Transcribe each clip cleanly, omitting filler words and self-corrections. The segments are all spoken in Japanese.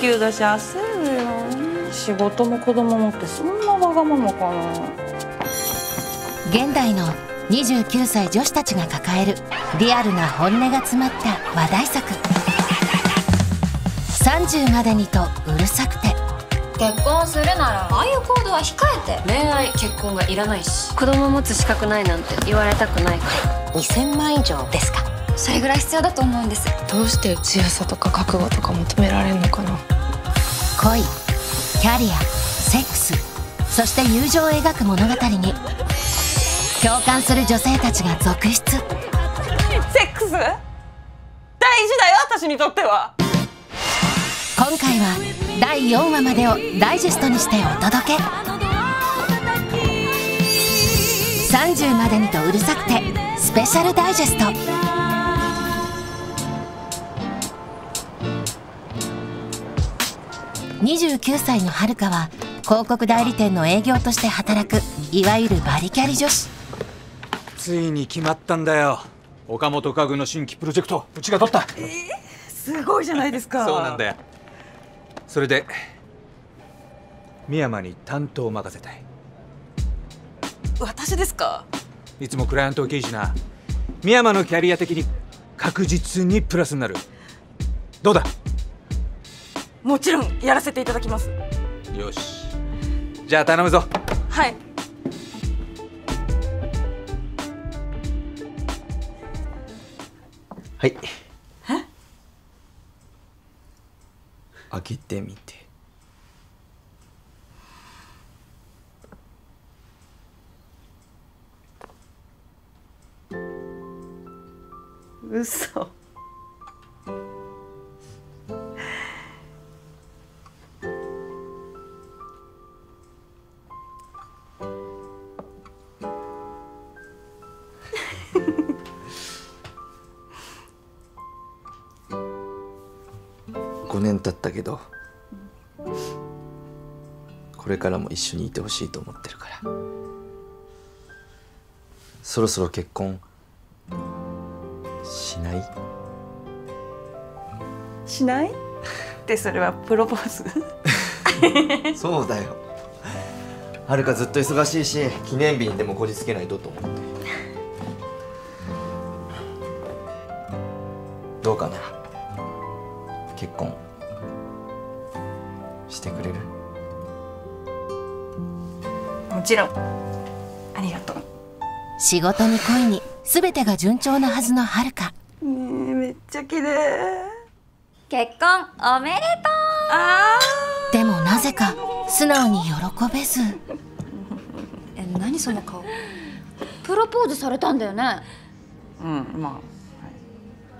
級だし焦るよ。仕事も子供もってそんなわがままかな。現代の29歳女子たちが抱えるリアルな本音が詰まった話題作。30までにとうるさくて。結婚するならああいう行動は控えて。恋愛結婚がいらないし、子供持つ資格ないなんて言われたくないから。2000万以上ですか。それぐらい必要だと思うんです。どうして強さとか覚悟とか求められるのかな。恋、キャリア、セックス、そして友情を描く物語に共感する女性たちが続出。セックス大事だよ、私にとっては。今回は第4話までをダイジェストにしてお届け。30までにとうるさくてスペシャルダイジェスト。29歳の遥は広告代理店の営業として働く、いわゆるバリキャリ女子。ついに決まったんだよ、岡本家具の新規プロジェクト。うちが取った。すごいじゃないですか。そうなんだよ。それで深山に担当を任せたい。私ですか。いつもクライアントを経営しな、深山のキャリア的に確実にプラスになる。どうだ。もちろんやらせていただきます。よし、じゃあ頼むぞ。はい。はい。え、開けてみて。嘘。5年経ったけど、これからも一緒にいてほしいと思ってるから。そろそろ結婚しない？しないってそれはプロポーズ？そうだよ、はるかずっと忙しいし、記念日にでもこじつけないとと思って。どうかな、結婚してくれる？もちろん。ありがとう。仕事に恋に全てが順調なはずのはるか。めっちゃ綺麗。結婚おめでとう。あー、でもなぜか素直に喜べず。え、何その顔。プロポーズされたんだよね。うん、まあ、は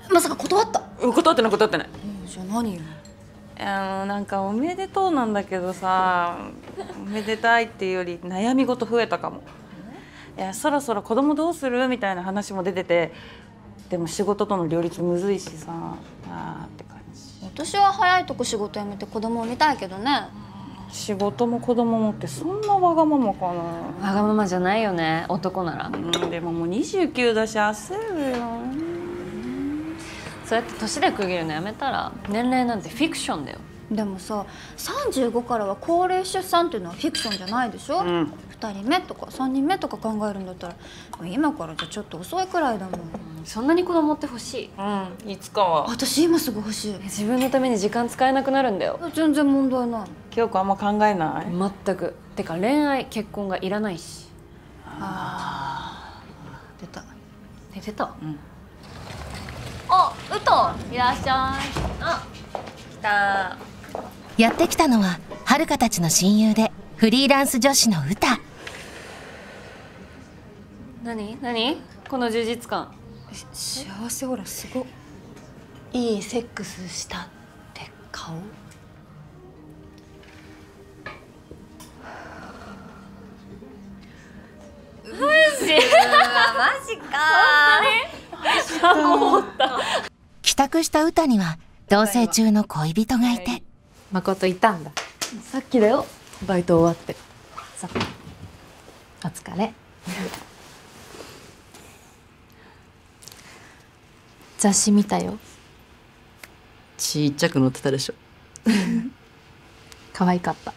い、まさか断った？断ってない、断ってない。じゃあ何よ。なんかおめでとうなんだけどさ、おめでたいっていうより悩み事増えたかも。いや、そろそろ子供どうするみたいな話も出てて、でも仕事との両立むずいしさあって感じ。私は早いとこ仕事辞めて子供を見たいけどね。仕事も子供もってそんなわがままかな。わがままじゃないよね、男なら。うん、でももう29だし焦るよ。そうやって年で区切るのやめたら、年齢なんてフィクションだよ。でもさ、35からは高齢出産っていうのはフィクションじゃないでしょ、うん、2人目とか3人目とか考えるんだったら今からじゃちょっと遅いくらいだもん、うん、そんなに子供って欲しい。うん、いつかは。私今すぐ欲しい。自分のために時間使えなくなるんだよ。全然問題ない。京子あんま考えない？全く。てか恋愛結婚がいらないし。あー、出た。え、出た。うん。あ、うと、いらっしゃい。あ、来た。やってきたのははるかたちの親友でフリーランス女子のうた。何この充実感。幸せ。ほらすごっ。いいセックスしたって顔。マジ？マジか。帰宅したうたには同棲中の恋人がいて。誠いたんだ。さっきだよ、バイト終わって。さあ、お疲れ。雑誌見たよ。ちっちゃく載ってたでしょ。可愛かった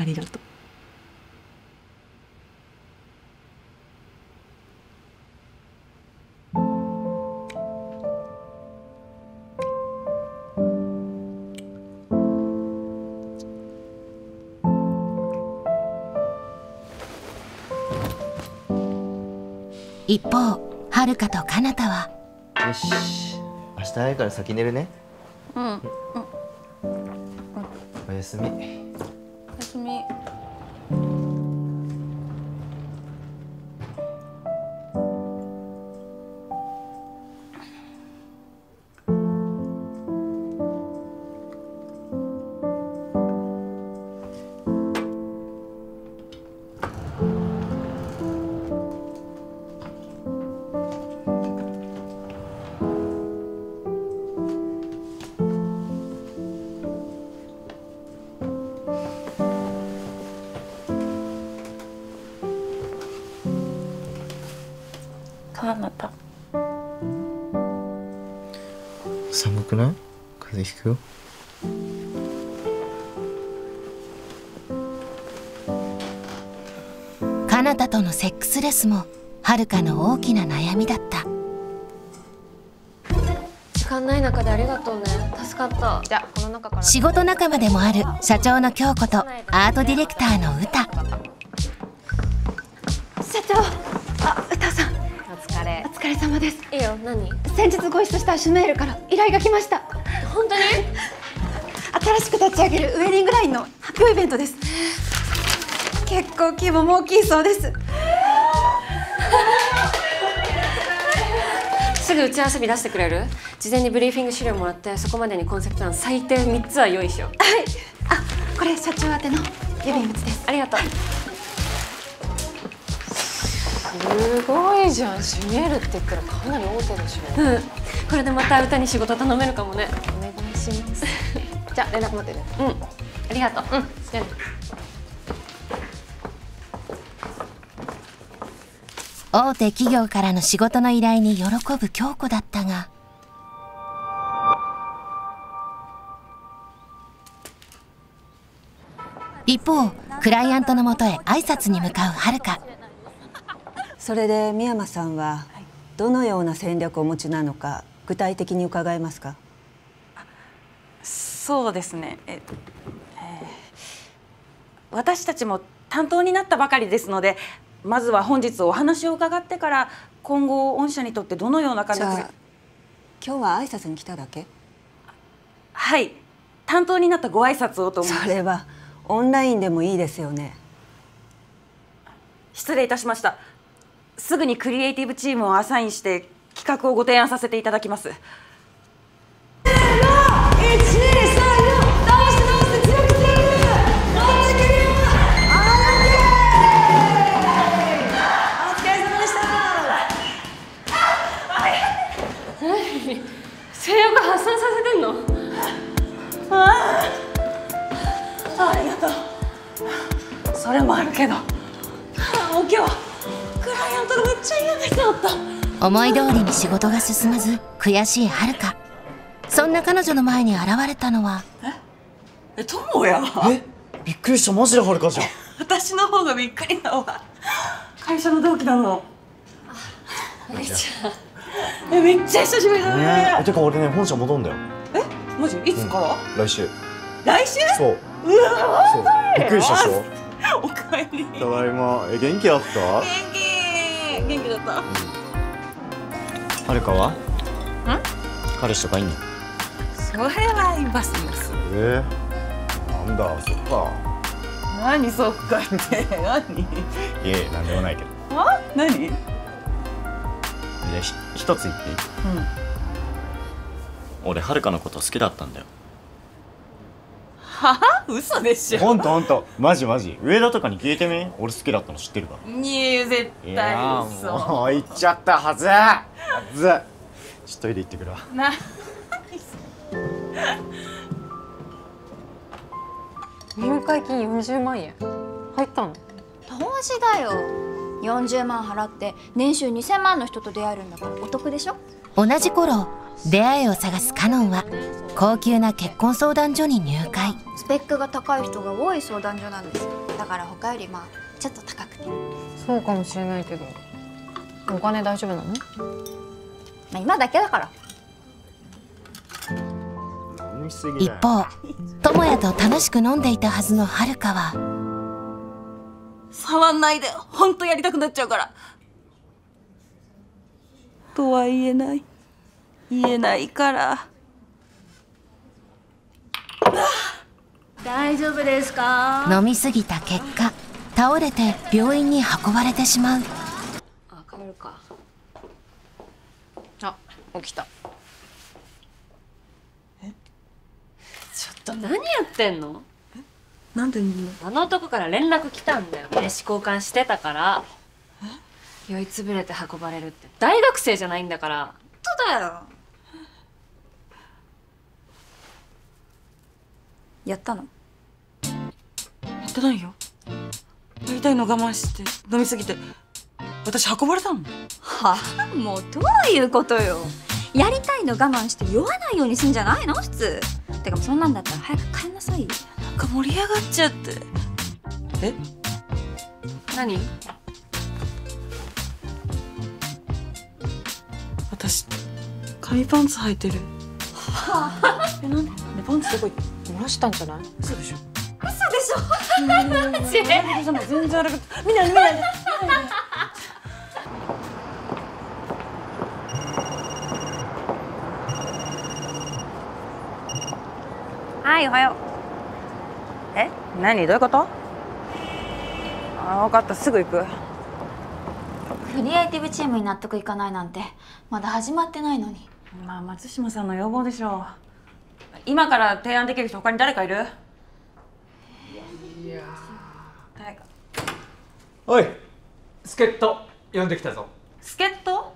ありがとう。一方、はるかとかなたは。よし、明日早いから先寝るね。うん。うん、おやすみ。おやすみ。寒くない？風邪ひくよ。かなたとのセックスレスもはるかの大きな悩みだった。時間ない中でありがとうね、助かった。じゃこの中から仕事仲間でもある社長の京子とアートディレクターの歌。社長、あ、歌さん、お疲れ様です。いいよ、何？先日ご一緒したシュメールから依頼が来ました。本当に？新しく立ち上げるウェディングラインの発表イベントです。結構規模も大きいそうです。すぐ打ち合わせ日出してくれる？事前にブリーフィング資料もらって、そこまでにコンセプト案最低3つは用意しよう。はい。あ、これ社長宛ての郵便物です。ありがとう。はい、すごいじゃん。シュメールって言ったらかなり大手でしょ。うん、これでまた歌に仕事頼めるかもね。お願いしますじゃあ連絡待ってね。うん、ありがとう。うん、じゃあ。大手企業からの仕事の依頼に喜ぶ京子だったが、一方クライアントのもとへ挨拶に向かうはるか。それで深山さんはどのような戦略をお持ちなのか具体的に伺えますか？そうですね、私たちも担当になったばかりですので、まずは本日お話を伺ってから今後御社にとってどのような形で。じゃあ今日は挨拶に来ただけ？はい、担当になったご挨拶をと思います。それはオンラインでもいいですよね。失礼いたしました。すぐにクリエイティブチームをアサインして企画をご提案させていただきます。性欲発散させてんの？ありがとう。それもあるけど、もう今日クライアントがめっちゃ嫌な人だった。思い通りに仕事が進まず悔しいはるか。そんな彼女の前に現れたのはともや。びっくりした。マジではるかじゃん。私の方がびっくりだわ。会社の同期なの。めっちゃ久しぶりだね。てか俺ね、本社戻んだよ。え、マジ？いつから？来週。来週？そう。うわ、びっくりしたでしょ。おかえり。ただいま。元気だった？元気だった。はるかは？ん？彼氏とかいんの？それはいますいます。なんだ、そっか。何そっかって何？いえ、なんでもないけど。あ？何？じゃ一つ言っていい？うん。俺はるかのこと好きだったんだよ。はは？嘘でしょ。ほんとマジ上田とかに聞いてみ。俺好きだったの知ってるから。いや絶対嘘。もう言っちゃったはず。ちょっとトイレ行ってくるわ。な入会金40万円入ったの？投資だよ。40万払って年収2000万の人と出会えるんだからお得でしょ。同じ頃、出会いを探すカノンは高級な結婚相談所に入会。ペックが高い人が多い相談所なんです。だから他よりまあちょっと高くて。そうかもしれないけどお金大丈夫なの？まあ今だけだから。一方、智也と楽しく飲んでいたはずの遥は。触んないで、ほんとやりたくなっちゃうから。とは言えない。言えないから。大丈夫ですか？飲みすぎた結果、倒れて病院に運ばれてしまう。あ、帰るか。あ、起きた。ちょっと何やってんの？え？なんでいんの？あの男から連絡来たんだよ。名刺交換してたから。え？酔いつぶれて運ばれるって大学生じゃないんだから。本当だよ。やったの？やってないよ。やりたいの我慢して飲みすぎて私運ばれたの。はあ、もうどういうことよ。やりたいの我慢して酔わないようにすんじゃないの普通。てかそんなんだったら早く帰んなさいよ。なんか盛り上がっちゃって。え？何？私紙パンツ履いてる。はあ、え、なんで？パンツどこ行って漏らしたんじゃない？嘘でしょ。嘘でしょ。マジ？もう全然悪く見ない見ない見ない。はい、おはよう。え、何？どういうこと？あ、分かった、すぐ行く。クリエイティブチームに納得いかないなんてまだ始まってないのに。まあ松島さんの要望でしょう。今から提案できる人他に誰かいる？いや、誰か。おい、助っ人呼んできたぞ。助っ人？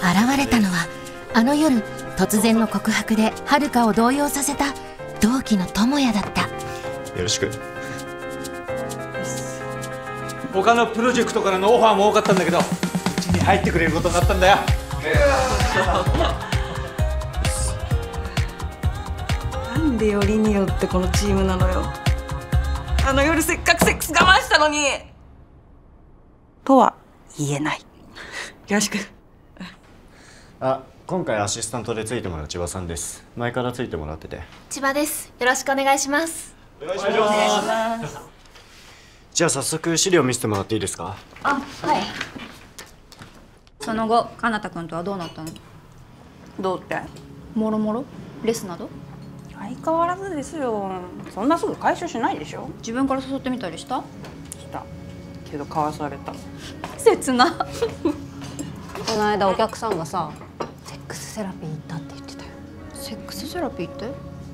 現れたのはあの夜突然の告白で遥を動揺させた同期の智也だった。よろしく。他のプロジェクトからのオファーも多かったんだけどうちに入ってくれることになったんだよ。なんでよりによってこのチームなのよ。あの夜せっかくセックス我慢したのに。とは言えない。よろしく。あ、今回アシスタントでついてもらう千葉さんです。前からついてもらってて。千葉です、よろしくお願いします。お願いします。じゃあ早速資料見せてもらっていいですか？あ、はい。その後かなた君とはどうなったの？どうって？もろもろレスなど相変わらずですよ。そんなすぐ回収しないでしょ。自分から誘ってみたりした？したけどかわされた。切な。この間お客さんがさセックスセラピー行ったって言ってたよ。セックスセラピーって？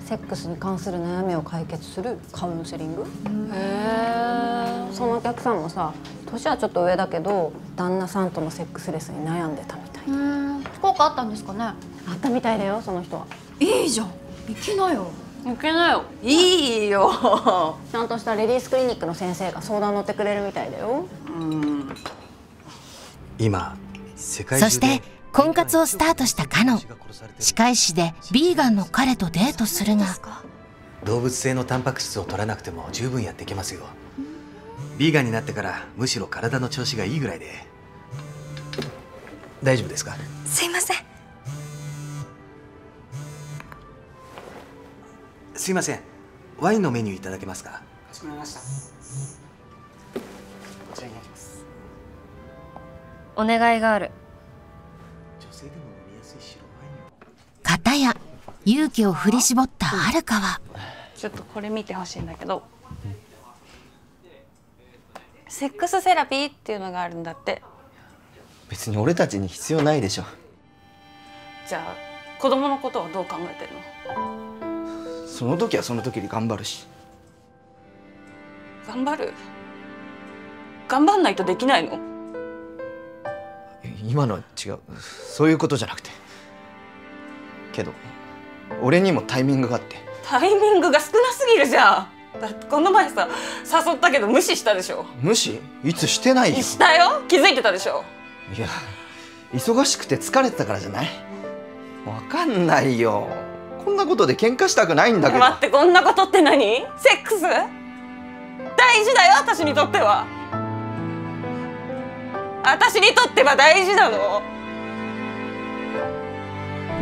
セックスに関する悩みを解決するカウンセリング。へえ。そのお客さんもさ、年はちょっと上だけど旦那さんとのセックスレスに悩んでたみたいな。効果あったんですかね？あったみたいだよ、その人は。いいじゃん、行けなよ。行けなよ。いいよ。ちゃんとしたレディースクリニックの先生が相談乗ってくれるみたいだよ。今世界中で。そして婚活をスタートしたカノン。歯科医師でヴィーガンの彼とデートするが、動物性のタンパク質を取らなくても十分やっていけますよ。ヴィーガンになってからむしろ体の調子がいいぐらいで。大丈夫ですか？すいません。すいません、ワインのメニューいただけますか？かしこまりました。こちらになります。お願いがある。かたや勇気を振り絞った遥は。ちょっとこれ見てほしいんだけど、セックスセラピーっていうのがあるんだって。別に俺たちに必要ないでしょ。じゃあ子供のことをどう考えてるの？その時はその時で頑張るし。頑張る？頑張んないとできないの？今のは違う、そういうことじゃなくて。けど俺にもタイミングがあって。タイミングが少なすぎるじゃん。だってこの前さ誘ったけど無視したでしょ。無視？いつしてないよ。したよ、気づいてたでしょ。いや、忙しくて疲れてたからじゃない？分かんないよ。こんんなことで喧嘩したくないんだけど。待って、こんなことって何？セックス？大事だよ、私にとっては。私にとっては大事なの。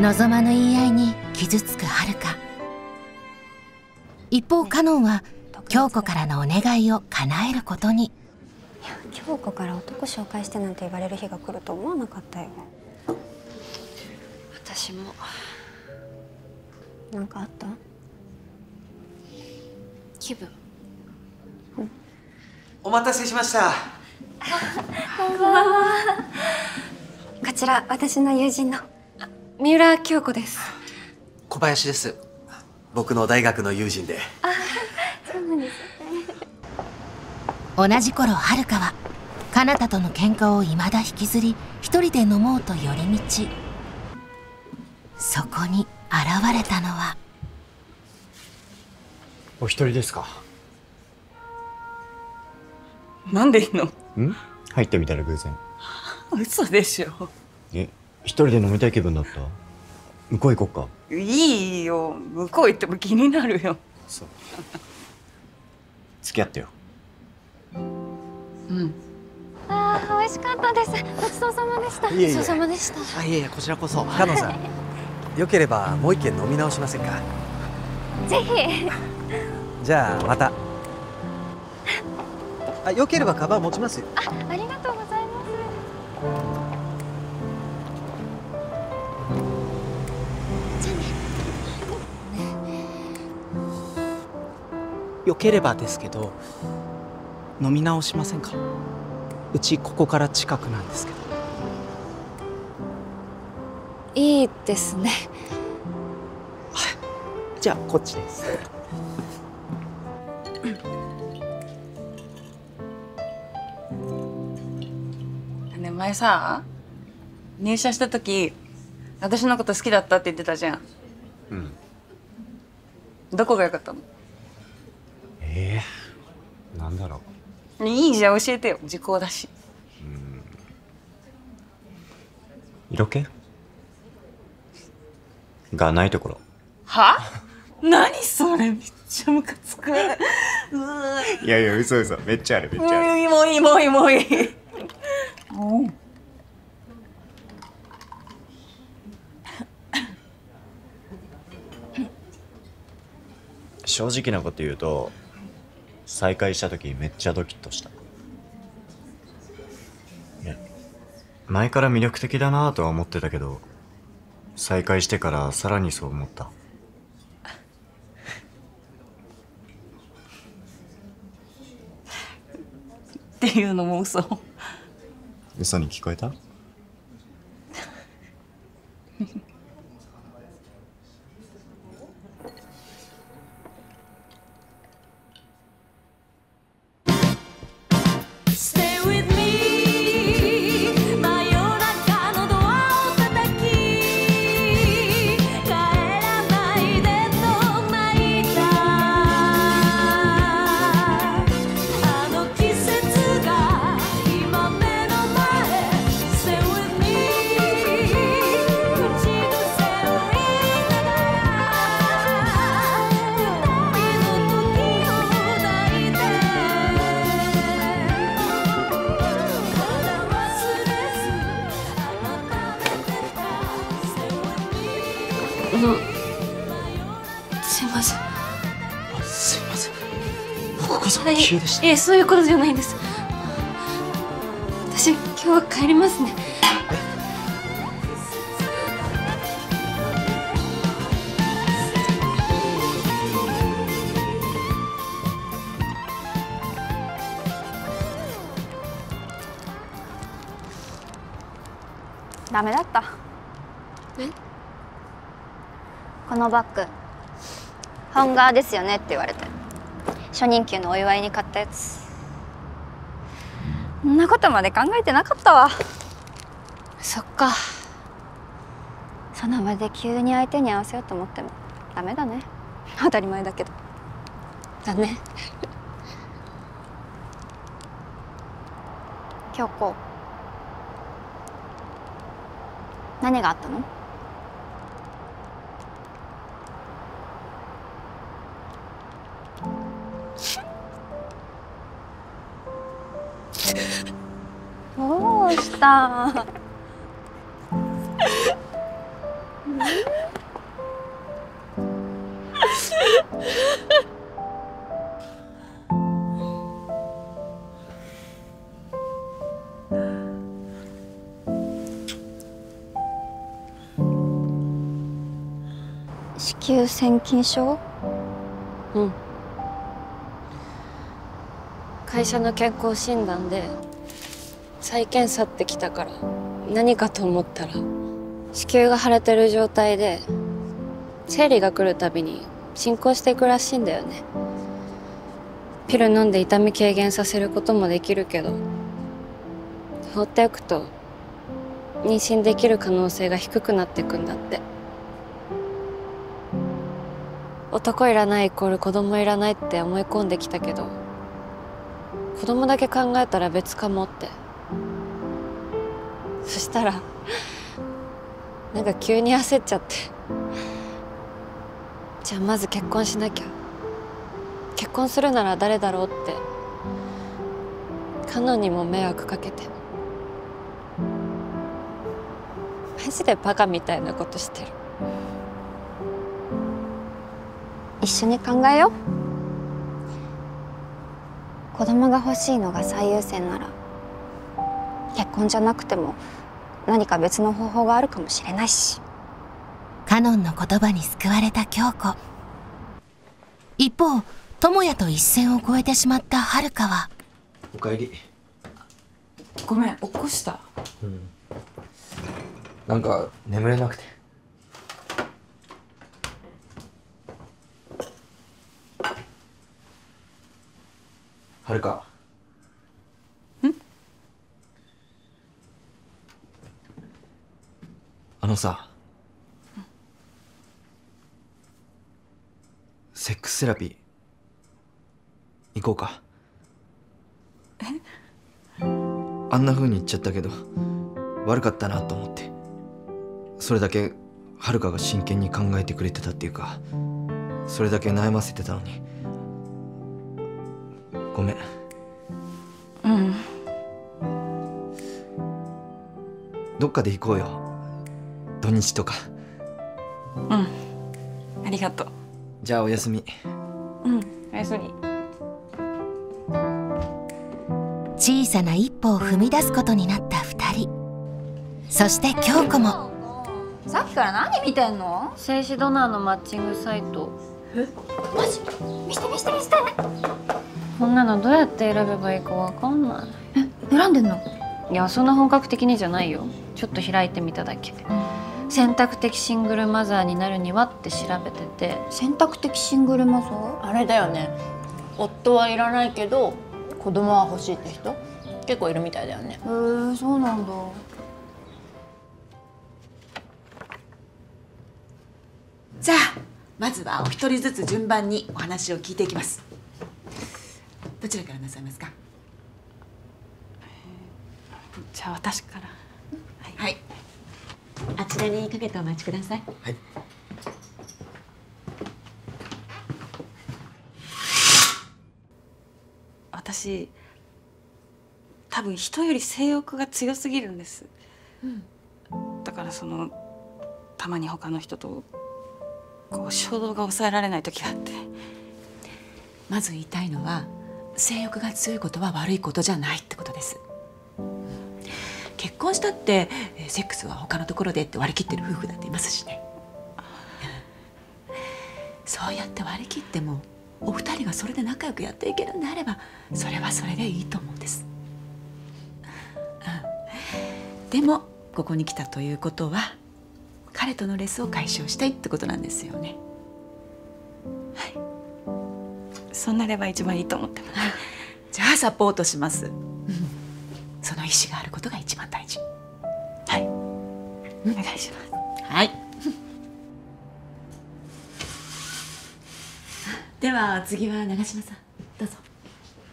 望まぬ言い合いに傷つく遥か。一方カノンは京子からのお願いを叶えることに。いや、京子から男紹介してなんて言われる日が来ると思わなかったよ。私も。なんかあった？気分。うん、お待たせしました。こんばんは。こちら私の友人の三浦京子です。小林です。僕の大学の友人で。そうなんですね。同じ頃遥はかなたとの喧嘩をいまだ引きずり、一人で飲もうと寄り道。そこに現れたのは。お一人ですか？なんでいいの？ん？入ってみたら偶然。嘘でしょ。え、一人で飲みたい気分だった？向こう行こっか。いいよ、向こう行っても気になるよ。そう。付き合ってよ。うん。ああ、美味しかったです。ごちそうさまでした。ごちそうさまでした。あ、いえいえ、こちらこそ。カノンさん、よければもう一軒飲み直しませんか？ぜひ。じゃあまた。あ、よければカバン持ちますよ。あ、ありがとうございます。よければですけど、飲み直しませんか？うちここから近くなんですけど。いいですね。じゃあこっちです。ね、前さ、入社した時私のこと好きだったって言ってたじゃん。うん。どこが良かったの？なんだろう。いいじゃん、教えてよ。時効だし。うん、色気がないところ。は？何それ、めっちゃムカつく。いやいや、嘘嘘、めっちゃある、めっちゃある。もういいもういいもういい。正直なこと言うと、再会した時めっちゃドキッとした。いや、前から魅力的だなぁとは思ってたけど、再会してからさらにそう思った。っていうのも嘘。嘘に聞こえた？いえ、そういうことじゃないんです。私、今日は帰りますね。ダメだった。え？このバッグハンガーですよねって言われて、初任給のお祝いに買ったやつ。そんなことまで考えてなかったわ。そっか。その場で急に相手に合わせようと思ってもダメだね。当たり前だけどだね。京子、何があったの？な。子宮腺筋症？うん。会社の健康診断で再検査ってきたから、何かと思ったら子宮が腫れてる状態で生理が来るたびに進行していくらしいんだよね。ピル飲んで痛み軽減させることもできるけど、放っておくと妊娠できる可能性が低くなっていくんだって。男いらないイコール子供いらないって思い込んできたけど、子供だけ考えたら別かもって。そしたらなんか急に焦っちゃって、じゃあまず結婚しなきゃ、結婚するなら誰だろうって彼女にも迷惑かけて、マジでバカみたいなことしてる。一緒に考えよう。子供が欲しいのが最優先なら結婚じゃなくても何か別の方法があるかもしれないし。カノンの言葉に救われた京子。一方、智也と一線を越えてしまった遥は。おかえり。ごめん、起こした。うん。なんか眠れなくて。遥。あのさ、うん、セックスセラピー行こうか。え？あんな風に言っちゃったけど悪かったなと思って。それだけ遥が真剣に考えてくれてたっていうか、それだけ悩ませてたのにごめん。うん、どっかで行こうよ、土日とか。うん、ありがとう。じゃあおやすみ。うん、おやすみ。小さな一歩を踏み出すことになった2人。そして京子も。さっきから何見てんの？精子ドナーのマッチングサイト。え？マジ？見して見して見して。こんなのどうやって選べばいいかわかんない。え、選んでんの？いや、そんな本格的にじゃないよ。ちょっと開いてみただけ。選択的シングルマザーになるにはって調べてて。選択的シングルマザー？あれだよね、夫はいらないけど子供は欲しいって人結構いるみたいだよね。へえ、そうなんだ。じゃあまずはお一人ずつ順番にお話を聞いていきます。どちらからなさいますか？じゃあ私から。はい、はい、あちらにかけてお待ちください。はい。私、多分人より性欲が強すぎるんです。うん、だからたまに他の人とこう衝動が抑えられない時があって。まず言いたいのは、性欲が強いことは悪いことじゃないってことです。結婚したってセックスは他のところでって割り切ってる夫婦だっていますしね。そうやって割り切ってもお二人がそれで仲良くやっていけるんであれば、それはそれでいいと思うんです、うん、でもここに来たということは彼とのレスを解消したいってことなんですよね。はい、そうなれば一番いいと思ってますじゃあサポートします、うん、その意思があることが一番大事。はい、お願いします。はい。では次は長島さん、どうぞ。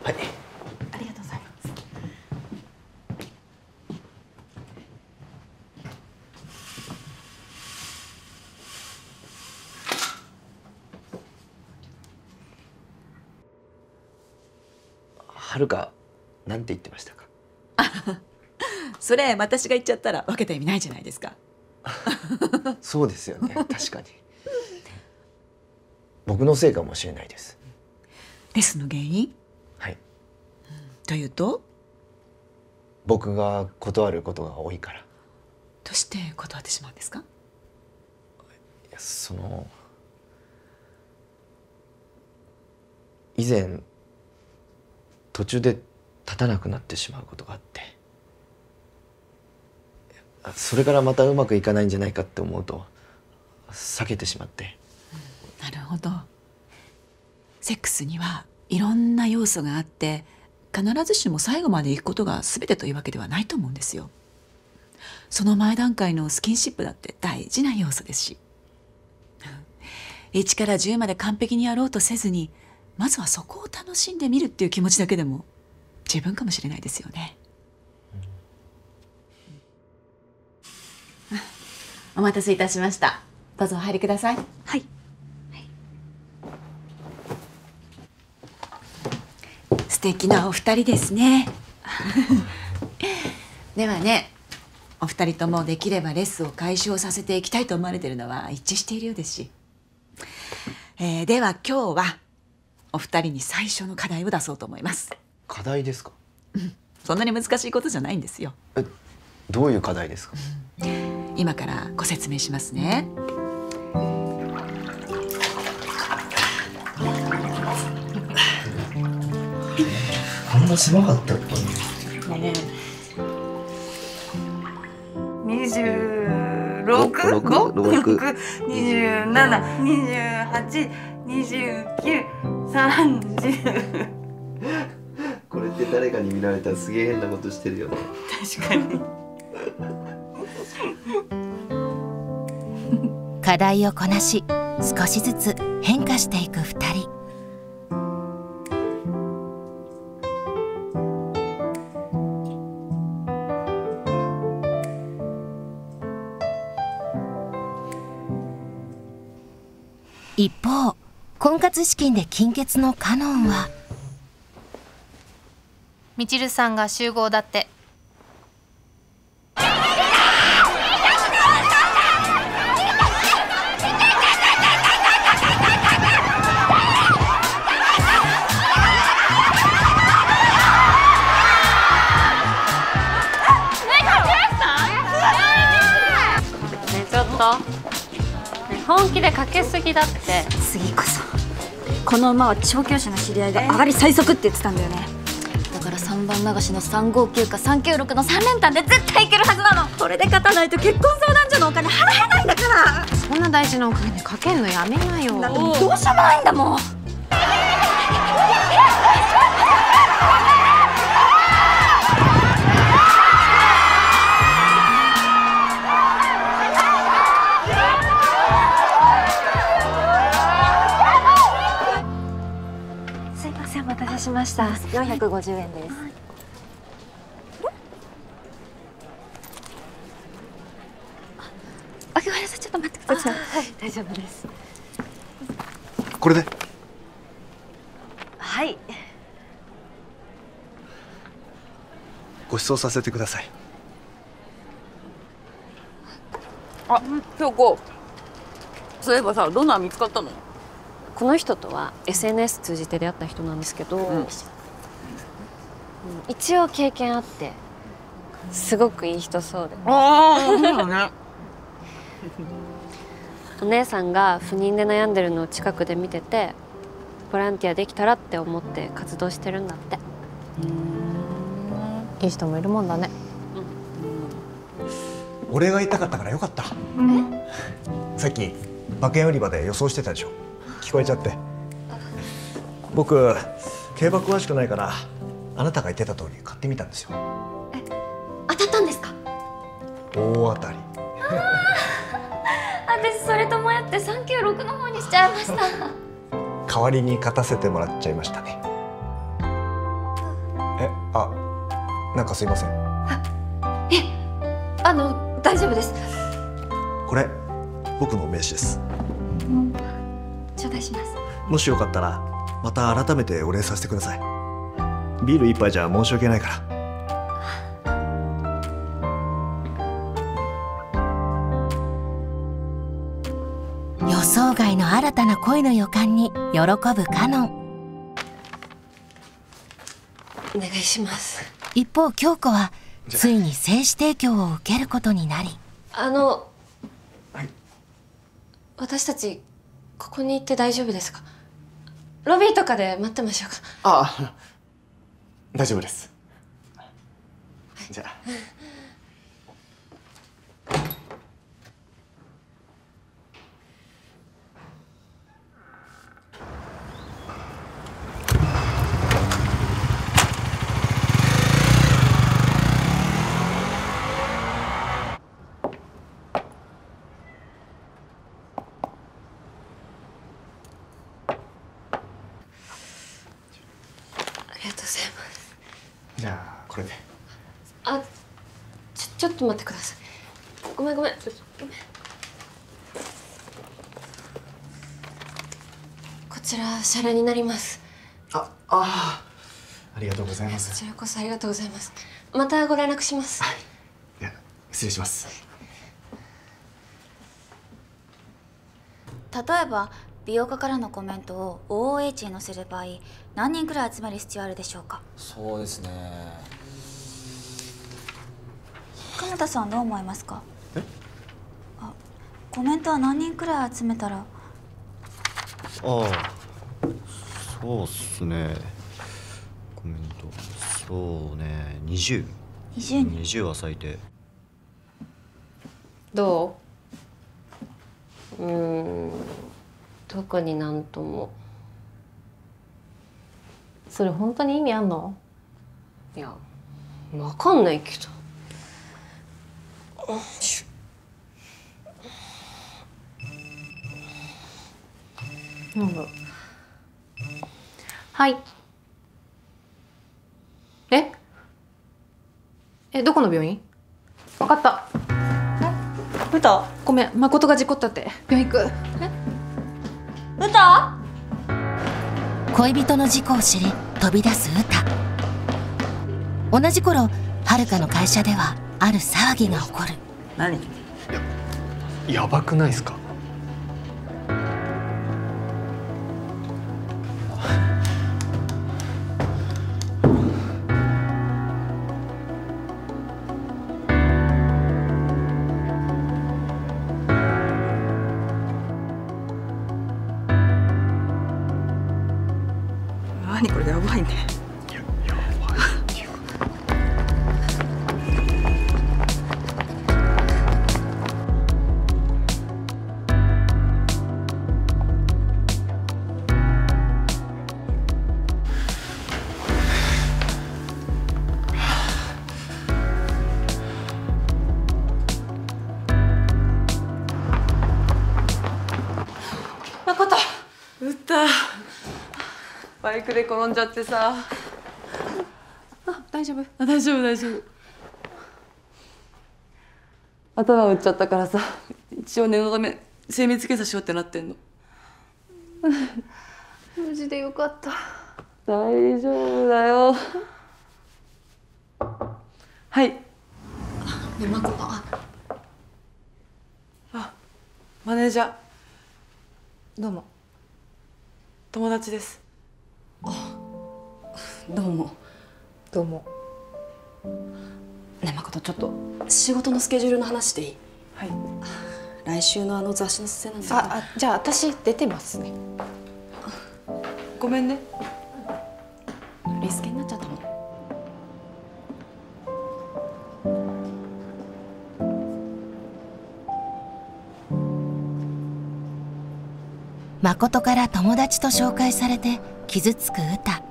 はい。ありがとうございます。はるか、なんて言ってましたか？それ私が言っちゃったら分けた意味ないじゃないですか。そうですよね、確かに。僕のせいかもしれないです。Sの原因、はい、というと僕が断ることが多いから。どうして断ってしまうんですか？いや、その以前途中で立たなくなってしまうことがあって、それからまたうまくいかないんじゃないかって思うと避けてしまって、うん、なるほど。セックスにはいろんな要素があって、必ずしも最後まで行くことが全てというわけではないと思うんですよ。その前段階のスキンシップだって大事な要素ですし、1から10まで完璧にやろうとせずに、まずはそこを楽しんでみるっていう気持ちだけでも十分かもしれないですよね。お待たせいたしました。どうぞお入りください。はい。素敵なお二人ですね。ではね、お二人ともできればレッスンを解消させていきたいと思われてるのは一致しているようですし、では今日はお二人に最初の課題を出そうと思います。課題ですか？うん、そんなに難しいことじゃないんですよ。どういう課題ですか？今からご説明しますね。こんな狭かったっけね。26、27、28、29、30。これって誰かに見られたらすげえ変なことしてるよね。確かに。課題をこなし、少しずつ変化していく2人。一方、婚活資金で金欠のカノンは、みちるさんが集合だって。本気でかけすぎだって。次こそこの馬は調教師の知り合いが上がり最速って言ってたんだよね。だから3番流しの359か396の3連単で絶対いけるはずなの。これで勝たないと結婚相談所のお金払えないんだから。そんな大事なお金でかけるのやめなよ。だってもうどうしようもないんだもん。しました。450円です。はい、あ、ごめんなさい、ちょっと待ってください。はい、大丈夫です。これで。はい。ご馳走させてください。あ、京子。そういえばさ、どんな見つかったの？この人とは SNS 通じて出会った人なんですけど、うん、一応経験あってすごくいい人そうで、ね、お姉さんが不妊で悩んでるのを近くで見てて、ボランティアできたらって思って活動してるんだって。いい人もいるもんだね。うん、俺が言いたかったからよかった。さっき馬券売り場で予想してたでしょ。聞こえちゃって。僕競馬詳しくないから、あなたが言ってた通り買ってみたんですよ。え、当たったんですか？大当たり。私それと迷って396の方にしちゃいました。代わりに勝たせてもらっちゃいましたね。え、あ、なんかすいません。あ、え、大丈夫です。これ僕の名刺です。頂戴します。もしよかったらまた改めてお礼させてください。ビール一杯じゃ申し訳ないから。予想外の新たな恋の予感に喜ぶカノン。お願いします。一方京子はついに精子提供を受けることになり、はい、私たちここに行って大丈夫ですか？ロビーとかで待ってましょうか。ああ、大丈夫です、はい、じゃあじゃあこれで。あ、ちょっと待ってください。ごめんこちら謝礼になります。ありがとうございます。こちらこそありがとうございます。またご連絡します。はい、では失礼します。例えば美容家からのコメントを OOH に載せる場合、何人くらい集める必要あるでしょうか？そうですね。鎌田さんどう思いますか？え？あ、コメントは何人くらい集めたら？そうっすね。コメント、そうね、20。20は最低。どう？特になんとも。それ本当に意味あんの？いや、わかんないけど。なんだ。はい。どこの病院？わかった。うた、ごめん、誠が事故ったって。病院行く。うた？恋人の事故を知り飛び出すうた。同じ頃、はるかの会社ではある騒ぎが起こる。何？やばくないっすか？何これ、やばいね。やばい誠、うった。バイクで転んじゃってさ。大丈夫。頭打っちゃったからさ、一応念のため精密検査しようってなってんの。無事でよかった。大丈夫だよ。はい。マネージャー。どうも。友達です。どうもねえ、誠、ちょっと仕事のスケジュールの話でいい？はい。来週の雑誌の撮影なんですけど。じゃあ私出てますね。ごめんね、リスケになっちゃったもん。誠から友達と紹介されて傷つく歌。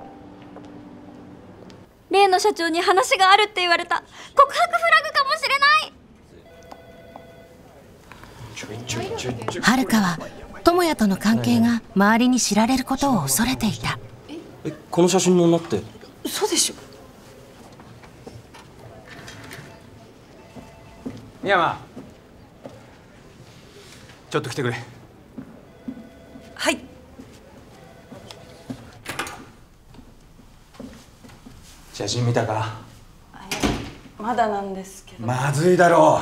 例の社長に話があるって言われた。告白フラグかもしれない。はるかは智也との関係が周りに知られることを恐れていた。この写真の女って嘘でしょ？深山、ちょっと来てくれ。はい。写真見たか？まだなんですけど。まずいだろ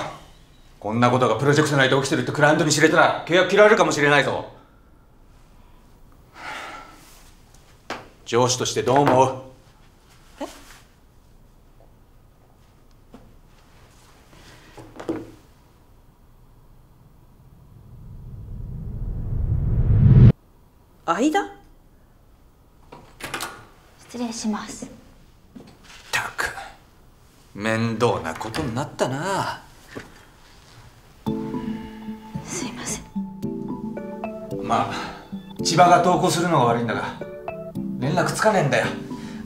う。こんなことがプロジェクト内で起きてるってクライアントに知れたら契約切られるかもしれないぞ。上司としてどう思う？間？失礼します。ったく面倒なことになったな。すいません。まあ千葉が投稿するのが悪いんだが連絡つかねえんだよ。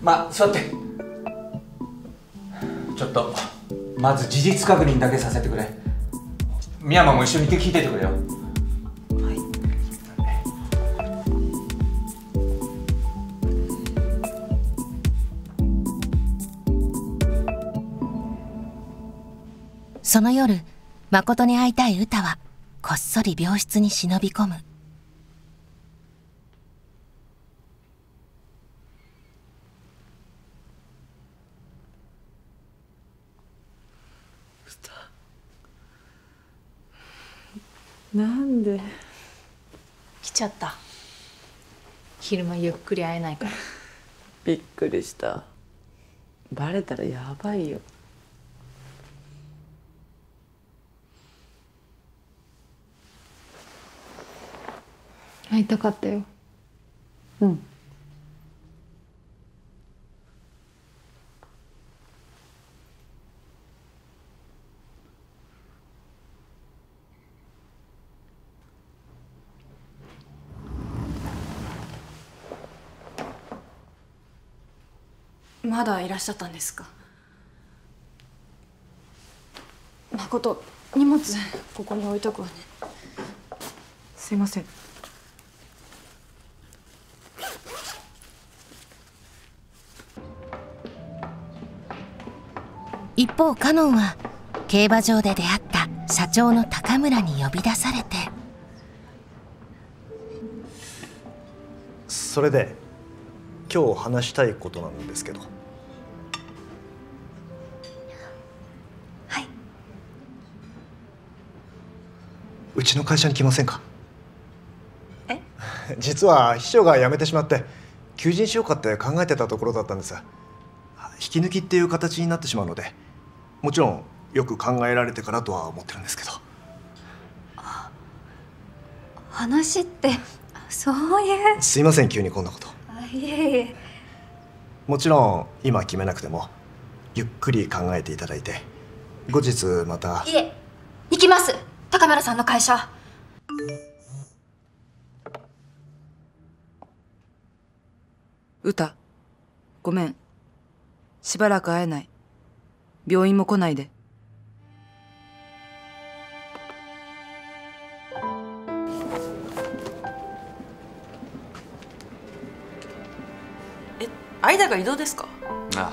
まあ座って。ちょっとまず事実確認だけさせてくれ。深山も一緒に聞いててくれよ。その夜、誠に会いたい詩はこっそり病室に忍び込む。なんで来ちゃった。昼間ゆっくり会えないから。びっくりした。バレたらやばいよ。会いたかったよ。うん。まだいらっしゃったんですか？誠、荷物ここに置いとくわね。すいません。一方、カノンは競馬場で出会った社長の高村に呼び出されて。それで今日話したいことなんですけど。はい。うちの会社に来ませんか？え？実は秘書が辞めてしまって求人しようかって考えてたところだったんです。引き抜きっていう形になってしまうので、もちろんよく考えられてからとは思ってるんですけど。あ、話ってそういう。すいません、急にこんなこと。いえいえ。もちろん今決めなくてもゆっくり考えていただいて後日また。いえ、行きます。高村さんの会社。歌、ごめん、しばらく会えない。病院も来ないで。間が異動ですか？ああ。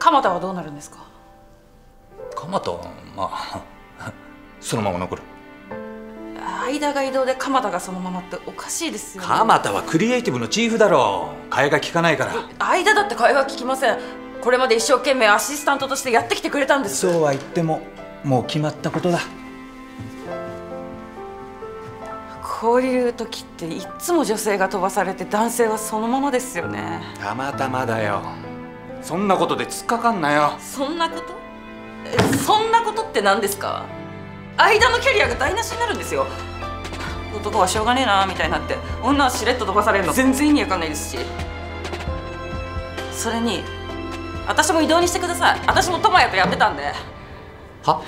鎌田はどうなるんですか？鎌田はまあそのまま残る。間が異動で鎌田がそのままっておかしいですよね。鎌田はクリエイティブのチーフだろう。替えが利かないから。間だって替えが利きません。これまで一生懸命アシスタントとしてやってきてくれたんです。そうは言ってももう決まったことだ。こういう時っていつも女性が飛ばされて男性はそのままですよね。たまたまだよ。そんなことで突っかかんなよ。そんなこと？そんなことって何ですか？間のキャリアが台無しになるんですよ。男はしょうがねえなみたいになって女はしれっと飛ばされるの全然意味わかんないですし。それに私も異動にしてください。私も友也とやってたんで。は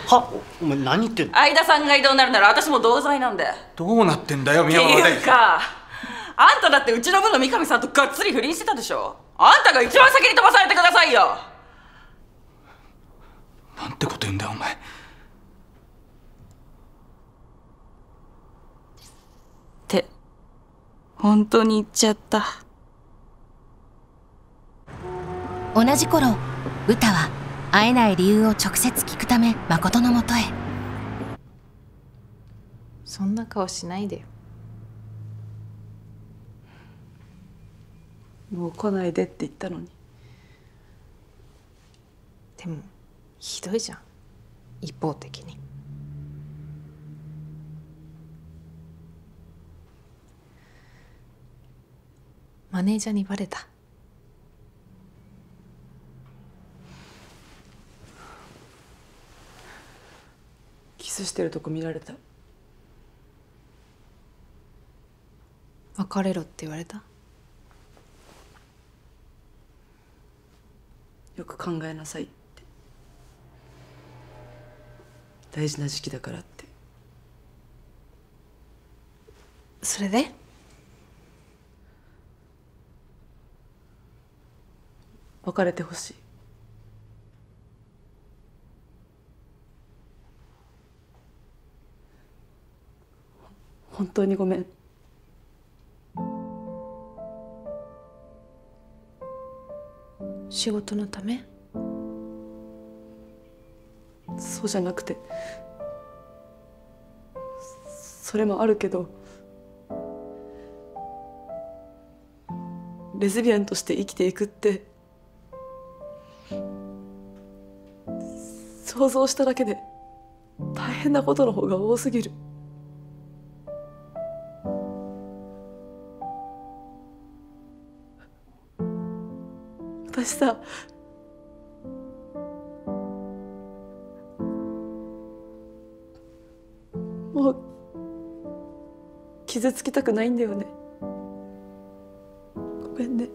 お前何言ってんの？相田さんが異動になるなら私も同罪なんで。どうなってんだよ宮本。っていうかあんただってうちの部の三上さんとがっつり不倫してたでしょ。あんたが一番先に飛ばされてくださいよ。なんてこと言うんだよお前。って本当に言っちゃった。同じ頃、歌は会えない理由を直接聞くため誠のもとへ。そんな顔しないでよ。もう来ないでって言ったのに。でもひどいじゃん一方的に。マネージャーにバレた。キスしてるとこ見られた。別れろって言われた。よく考えなさいって。大事な時期だからって。それで？別れてほしい。本当にごめん。仕事のため？そうじゃなくて、それもあるけど、レズビアンとして生きていくって想像しただけで大変なことの方が多すぎる。私さ、もう傷つきたくないんだよね。ごめんね。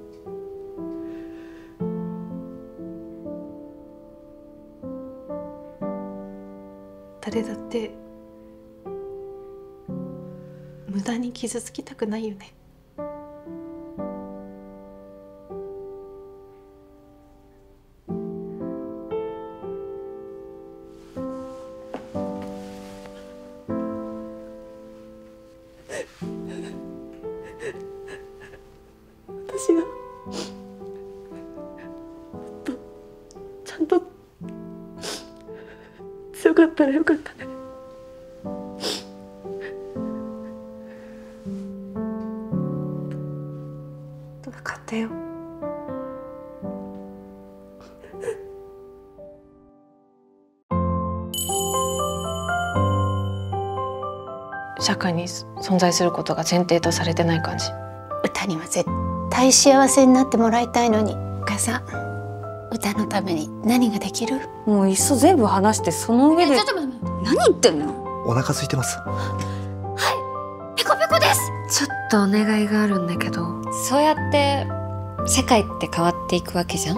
誰だって無駄に傷つきたくないよね。私がちゃんと強かったらよかったね。分かったよ。社会に存在することが前提とされてない感じ。歌には絶対幸せになってもらいたいのに。お母さん、歌のために何ができる？もういっそ全部話して、その上で。ちょっと待って、何言ってんの？お腹空いてます。はい、ペコペコです。ちょっとお願いがあるんだけど。そうやって世界って変わっていくわけじゃん。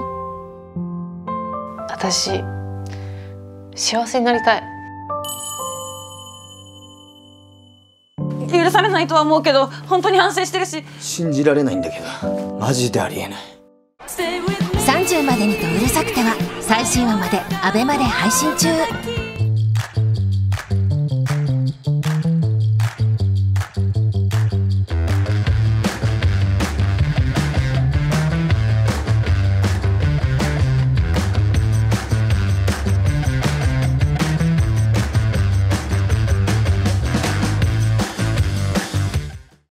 私幸せになりたい。許されないとは思うけど、本当に反省してるし。信じられないんだけど、マジでありえない。30までにとうるさくては最新話までABEMAで配信中。